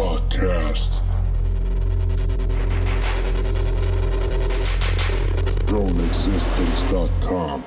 Podcast. drone-existence.com.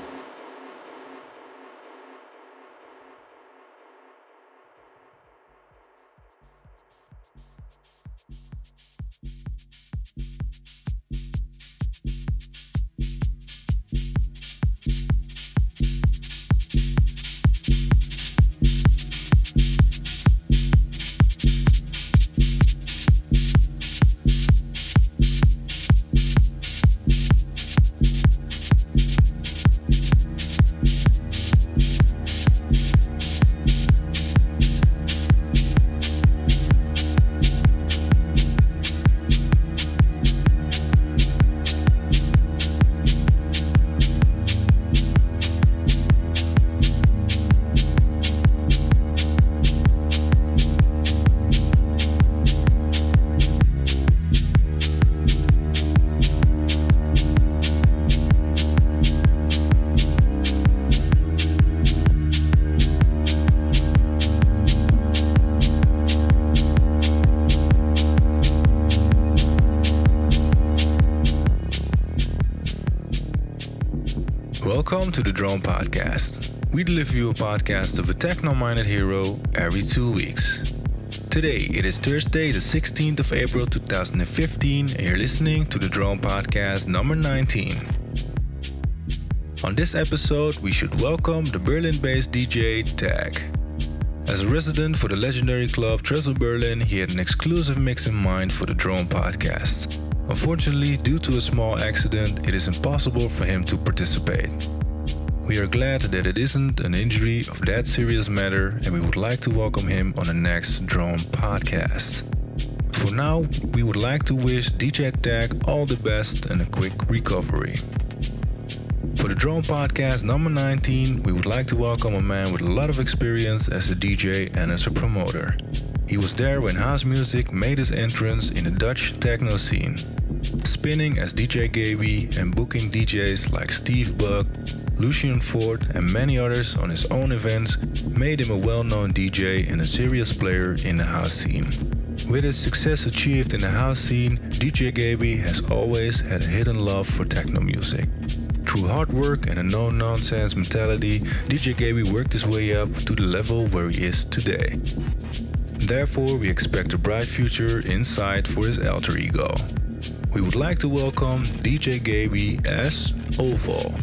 Welcome to the Drone Podcast. We deliver you a podcast of a techno-minded hero every 2 weeks. Today, it is Thursday, the 16th of April, 2015, and you're listening to the Drone Podcast number 19. On this episode, we should welcome the Berlin-based DJ Tag. As a resident for the legendary club Tresor Berlin, he had an exclusive mix in mind for the Drone Podcast. Unfortunately, due to a small accident, it is impossible for him to participate. We are glad that it isn't an injury of that serious matter, and we would like to welcome him on the next Drone Podcast. For now, we would like to wish DJ Tag all the best and a quick recovery. For the Drone Podcast number 19, we would like to welcome a man with a lot of experience as a DJ and as a promoter. He was there when house music made his entrance in the Dutch techno scene, spinning as DJ Gaby and booking DJs like Steve Bug, Lucian Ford and many others on his own events made him a well-known DJ and a serious player in the house scene. With his success achieved in the house scene, DJ Gaby has always had a hidden love for techno music. Through hard work and a no-nonsense mentality, DJ Gaby worked his way up to the level where he is today. Therefore, we expect a bright future inside for his alter ego. We would like to welcome DJ Gaby as Ophal.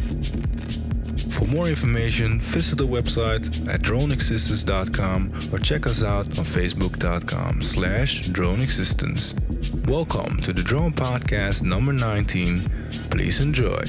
For more information, visit the website at drone-existence.com or check us out on facebook.com/drone-existence. Welcome to the Drone Podcast number 19. Please enjoy.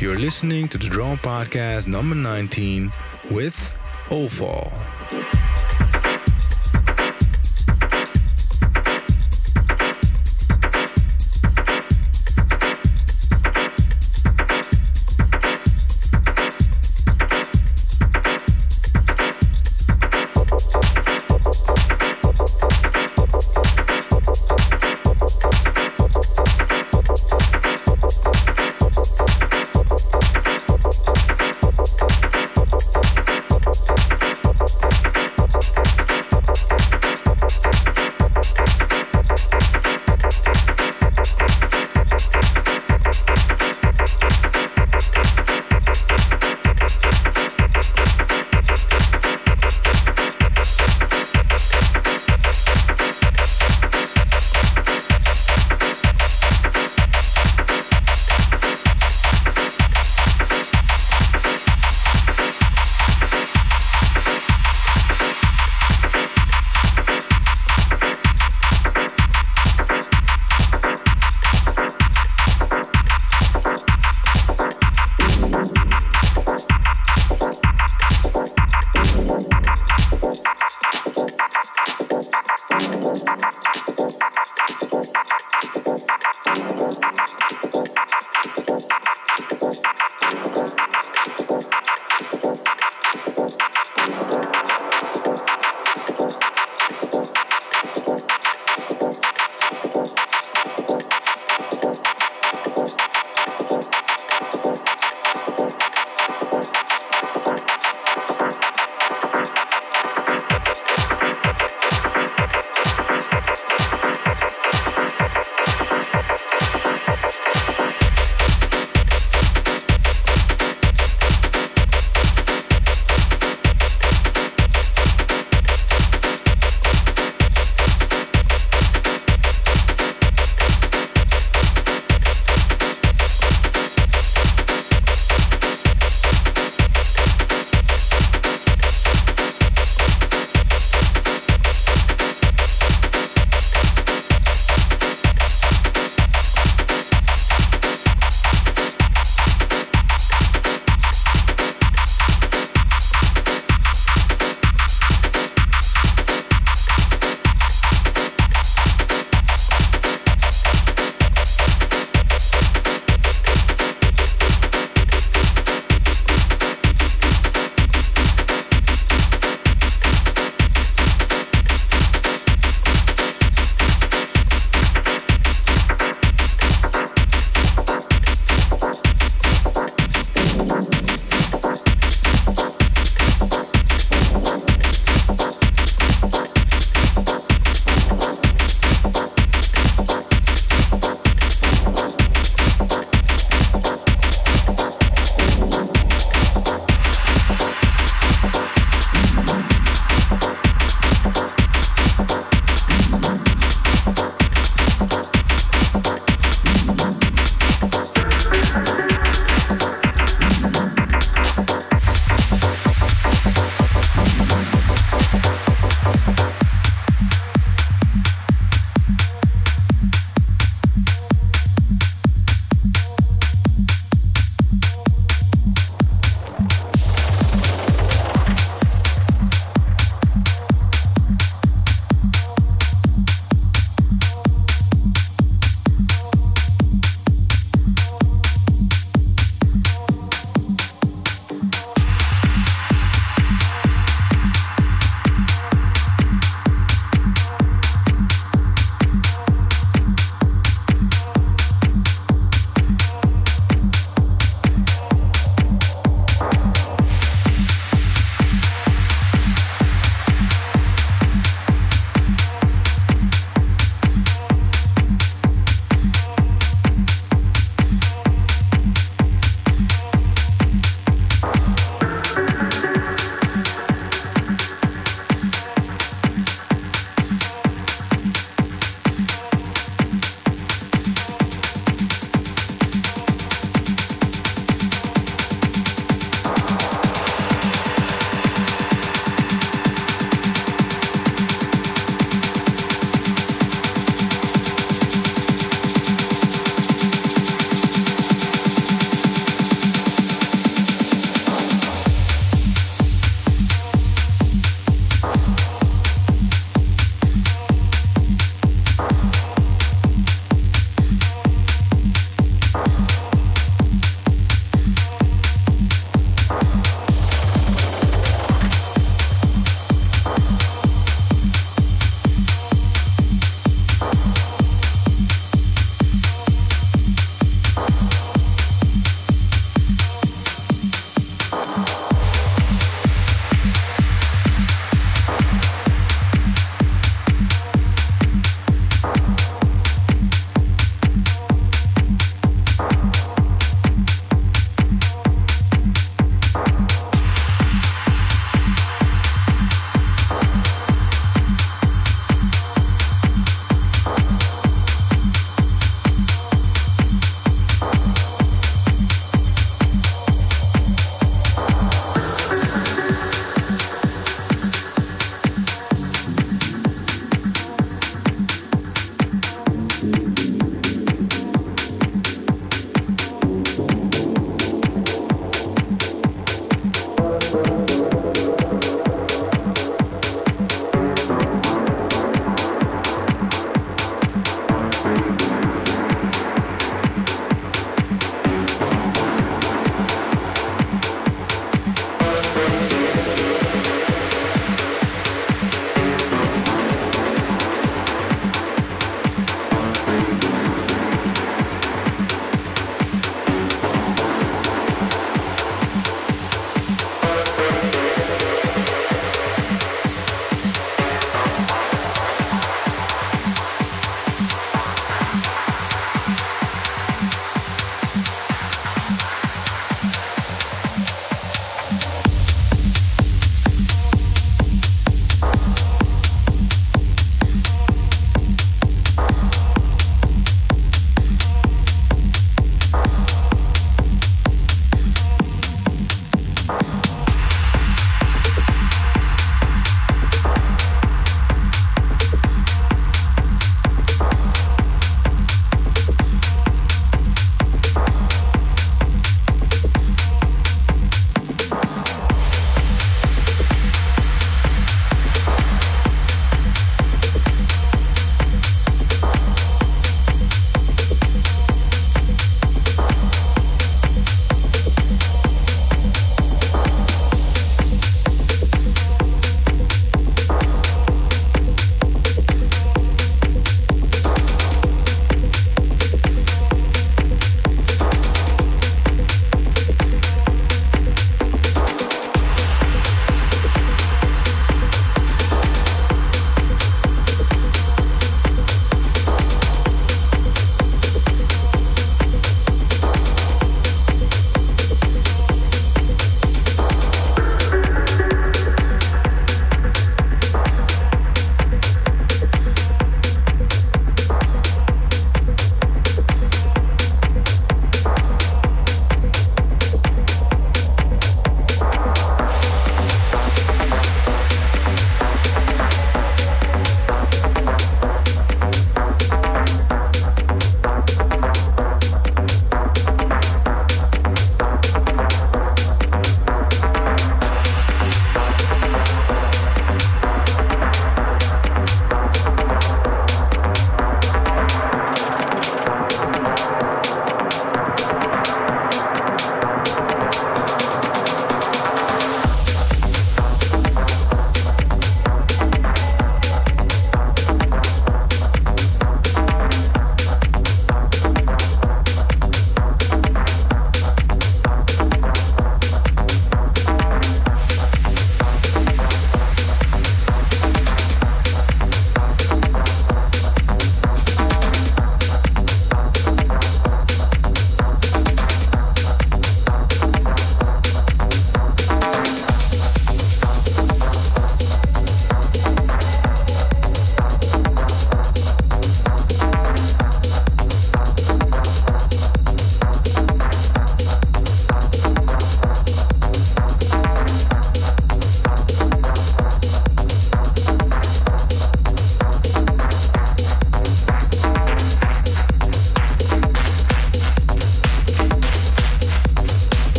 You're listening to the Drone Podcast number 19 with Ophal.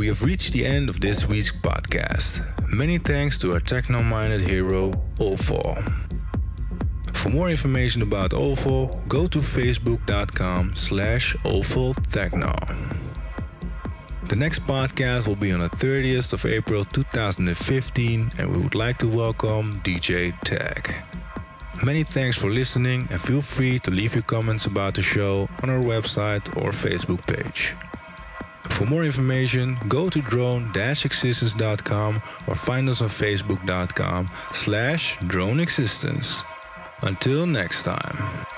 We have reached the end of this week's podcast. Many thanks to our techno-minded hero, Ophal. For more information about Ophal, go to facebook.com/ophaltechno. The next podcast will be on the 30th of April 2015, and we would like to welcome DJ Tag. Many thanks for listening, and feel free to leave your comments about the show on our website or Facebook page. For more information, go to drone-existence.com or find us on facebook.com/drone-existence. Until next time.